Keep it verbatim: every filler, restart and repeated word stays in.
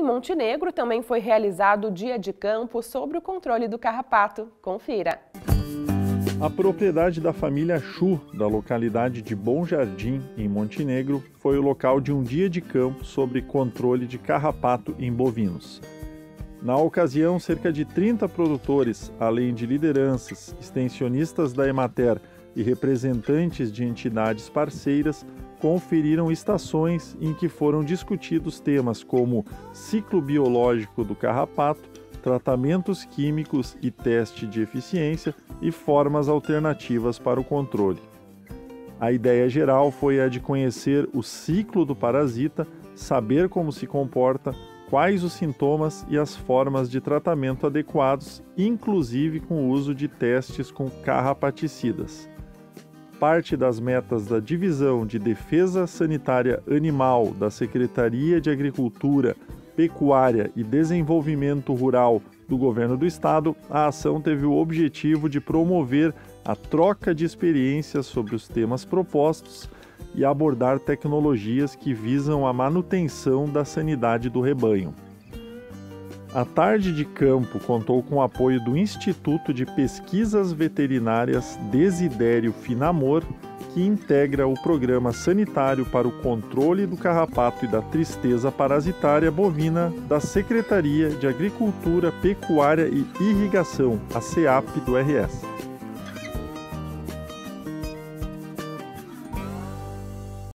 em Montenegro também foi realizado o dia de campo sobre o controle do carrapato. Confira! A propriedade da família Chu, da localidade de Bom Jardim, em Montenegro, foi o local de um dia de campo sobre controle de carrapato em bovinos. Na ocasião, cerca de trinta produtores, além de lideranças, extensionistas da Emater e representantes de entidades parceiras, conferiram estações em que foram discutidos temas como ciclo biológico do carrapato, tratamentos químicos e teste de eficiência e formas alternativas para o controle. A ideia geral foi a de conhecer o ciclo do parasita, saber como se comporta, quais os sintomas e as formas de tratamento adequados, inclusive com o uso de testes com carrapaticidas. Parte das metas da Divisão de Defesa Sanitária Animal da Secretaria de Agricultura, Pecuária e Desenvolvimento Rural do Governo do Estado, a ação teve o objetivo de promover a troca de experiências sobre os temas propostos e abordar tecnologias que visam a manutenção da sanidade do rebanho. A tarde de campo contou com o apoio do Instituto de Pesquisas Veterinárias Desidério Finamor, que integra o Programa Sanitário para o Controle do Carrapato e da Tristeza Parasitária Bovina da Secretaria de Agricultura, Pecuária e Irrigação, a SEAP do R S.